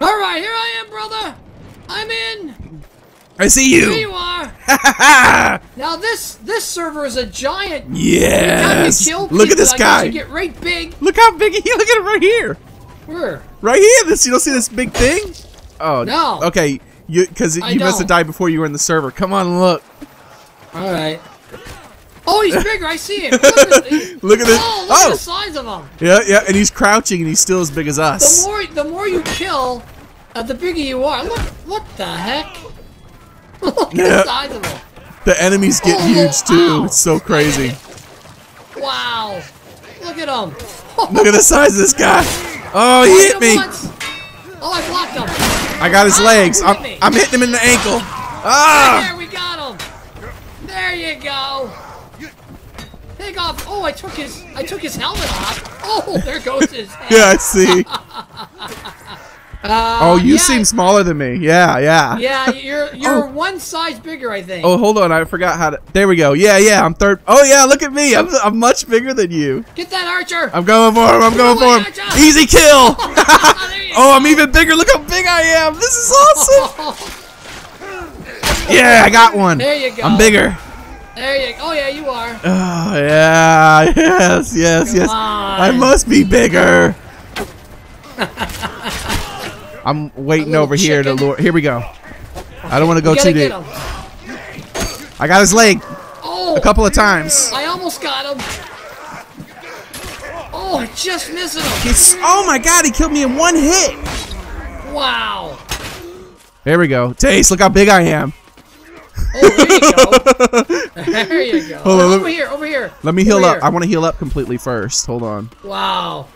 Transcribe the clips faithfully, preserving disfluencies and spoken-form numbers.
Alright, here I am, brother! I'm in! I see you! There you are! Now this this server is a giant. Yes! You kill look at this like guy! You get right big. Look how big he look at him right here! Where? Right here! This you don't see this big thing? Oh no. Okay, you because you don't. Must have died before you were in the server. Come on, look. Alright. Oh, he's bigger. I see him. Look at this. Look at this. Oh, look oh. at the size of him. Yeah, yeah, and he's crouching, and he's still as big as us. The more, the more you kill, uh, the bigger you are. Look, what the heck? Look yeah. at the size of him. The enemies get oh, huge too. Ow. It's so crazy. Wow. Look at him. Look at the size of this guy. Oh, he hit, hit me. Once. Oh, I blocked him. I got his oh, legs. I'm, hit I'm hitting him in the ankle. Ah. There, we got him. There you go. Take off! Oh, I took his I took his helmet off. Oh, there goes his head. Yeah, I see. uh, oh, you yeah. seem smaller than me. Yeah, yeah. Yeah, you're you're oh. one size bigger, I think. Oh, hold on, I forgot how to. There we go. Yeah, yeah, I'm third. Oh yeah, look at me. I'm I'm much bigger than you. Get that archer. I'm going for him. I'm going for him. Archer. Easy kill. oh, oh, I'm even bigger. Look how big I am. This is awesome. yeah, I got one. There you go. I'm bigger. There you go. Oh yeah, you are. Oh yeah, yes, yes, Come yes. On. I must be bigger. I'm waiting over chicken. here to lure. Here we go. I don't want to go too deep. I got his leg. Oh, a couple of times. I almost got him. Oh, I just missed him. He's, oh my God, he killed me in one hit. Wow. There we go. Taste. Look how big I am. Oh, there you go. There you go. Hold on, over me, here, over here. Let me heal over up. Here. I want to heal up completely first. Hold on. Wow.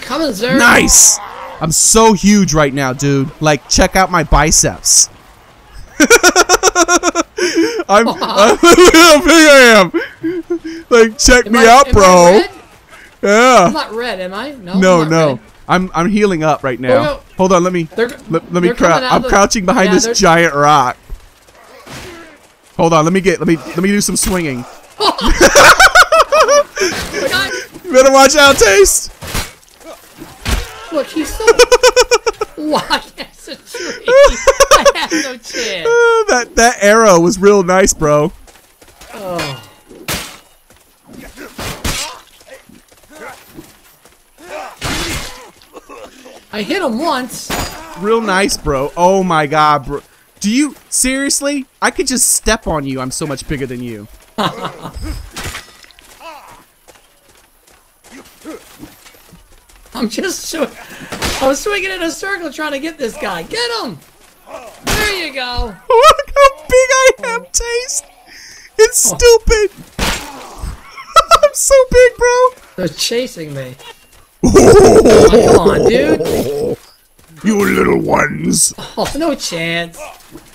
Coming, sir. Nice. I'm so huge right now, dude. Like, check out my biceps. I'm. Look how big I am. Like, check am me I, out, am bro. I red? Yeah. I'm not red, am I? No. No, I'm no. Red. I'm I'm healing up right now. Oh, no. Hold on, let me. They're, let, let me crouch. I'm the, crouching behind yeah, this giant rock. Hold on, let me get, let me, let me do some swinging. You better watch out, Taste. Look, he's so. Why? That's a tree. I have no chance. Oh, that that arrow was real nice, bro. Oh. I hit him once. Real nice, bro. Oh my God, bro. Do you seriously? I could just step on you. I'm so much bigger than you. I'm just I was swinging in a circle trying to get this guy. Get him! There you go. Look how big I am, Taste. It's stupid. I'm so big, bro. They're chasing me. Oh, come on, dude. You little ones. Oh, no chance.